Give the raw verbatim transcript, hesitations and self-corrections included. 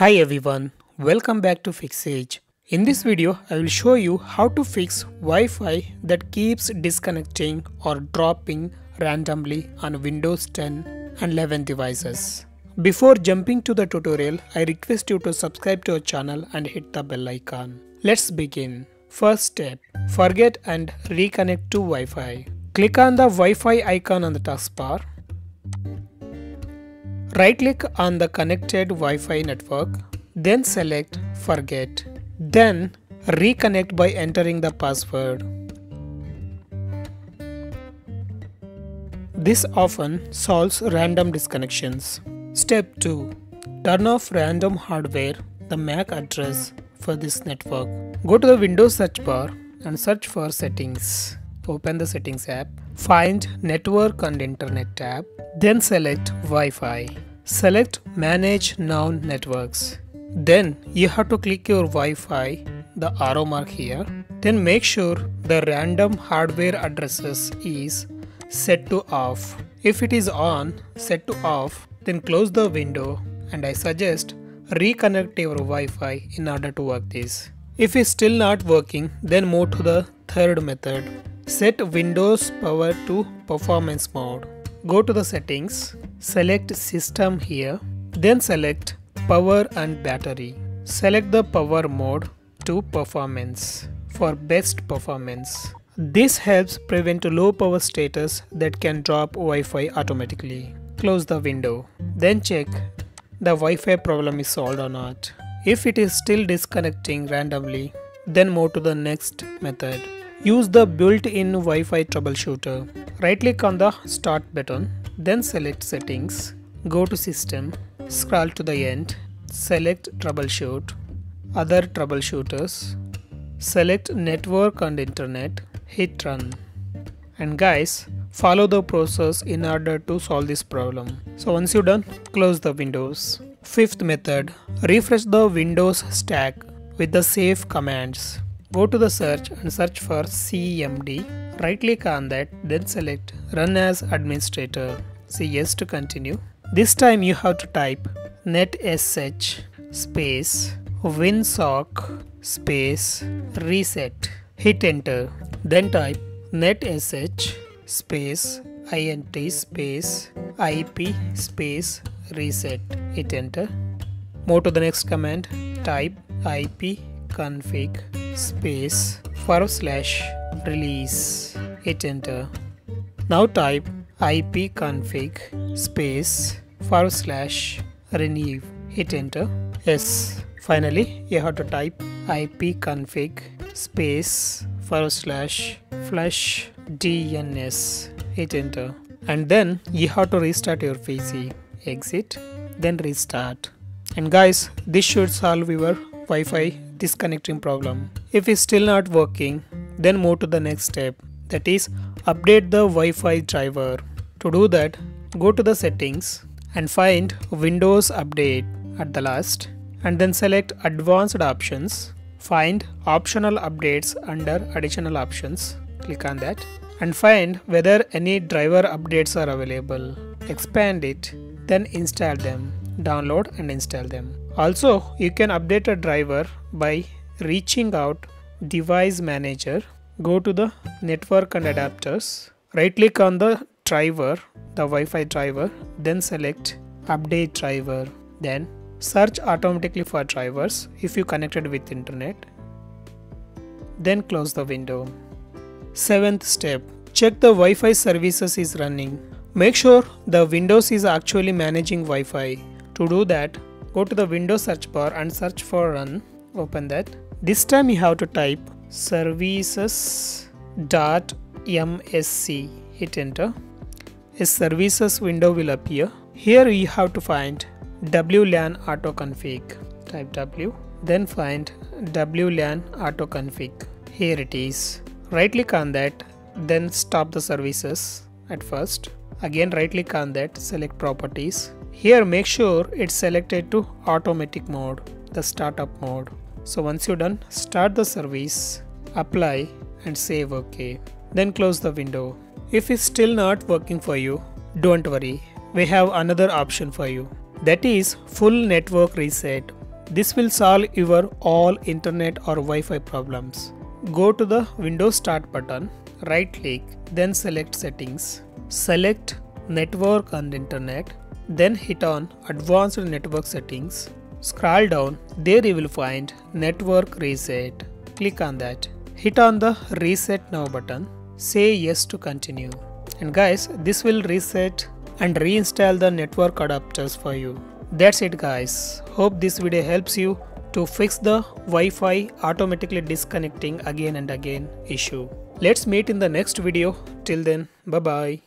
Hi everyone, welcome back to Fixage. In this video, I will show you how to fix Wi-Fi that keeps disconnecting or dropping randomly on Windows ten and eleven devices. Before jumping to the tutorial, I request you to subscribe to our channel and hit the bell icon. Let's begin. First step, forget and reconnect to Wi-Fi. Click on the Wi-Fi icon on the taskbar. Right click on the connected Wi-Fi network, then select forget, then reconnect by entering the password. This often solves random disconnections. Step two. Turn off random hardware, the M A C address for this network. Go to the Windows search bar and search for settings. Open the settings app, find network and internet tab, then select Wi-Fi. Select Manage Now Networks. Then you have to click your Wi-Fi, the arrow mark here. Then make sure the random hardware addresses is set to off. If it is on, set to off, then close the window, and I suggest reconnect your Wi-Fi in order to work this. If it's still not working, then move to the third method. Set Windows Power to Performance Mode. Go to the settings, select System here, then select Power and Battery. Select the Power mode to Performance for best performance. This helps prevent low power status that can drop Wi-Fi automatically. Close the window. Then check the Wi-Fi problem is solved or not. If it is still disconnecting randomly, then move to the next method. Use the built-in Wi-Fi troubleshooter. Right click on the Start button, then select Settings, go to System, scroll to the end, select Troubleshoot, Other Troubleshooters, select Network and Internet, hit Run. And guys, follow the process in order to solve this problem. So once you're done, close the windows. Fifth method, refresh the Windows stack with the save commands. Go to the search and search for C M D, right click on that, then select Run as Administrator, say yes to continue. This time you have to type netsh space winsock space reset, hit enter, then type netsh space int space ip space reset, hit enter. Move to the next command, type ipconfig space forward slash release, hit enter. Now type ipconfig space forward slash renew, hit enter. Yes, finally you have to type ipconfig space forward slash flush D N S, hit enter, and then you have to restart your P C. Exit, then restart. And guys, this should solve your Wi-Fi disconnecting problem. If it's still not working, then move to the next step, that is update the Wi-Fi driver. To do that, go to the settings and find Windows Update at the last, and then select Advanced Options, find Optional Updates under Additional Options, click on that, and find whether any driver updates are available. Expand it, then install them, download and install them. Also, you can update a driver by reaching out Device Manager, go to the Network and Adapters, right click on the driver, the Wi-Fi driver, then select Update Driver, then search automatically for drivers if you connected with internet, then close the window. Seventh step, check the Wi-Fi services is running. Make sure the Windows is actually managing Wi-Fi. To do that, go to the Windows search bar and search for Run, open that. This time you have to type services dot M S C, hit enter. A services window will appear. Here you have to find W LAN AutoConfig, type W, then find W LAN AutoConfig, here it is. Right click on that, then stop the services. At first, again right click on that, select Properties. Here make sure it's selected to automatic mode, the startup mode. So once you're done, start the service, apply and save OK, then close the window. If it's still not working for you, don't worry, we have another option for you, that is full network reset. This will solve your all internet or Wi-Fi problems. Go to the Windows Start button, right click, then select Settings. Select Network and Internet, then hit on Advanced Network Settings. Scroll down, there you will find Network Reset. Click on that. Hit on the Reset Now button. Say yes to continue. And guys, this will reset and reinstall the network adapters for you. That's it guys. Hope this video helps you to fix the Wi-Fi automatically disconnecting again and again issue. Let's meet in the next video. Till then, bye bye.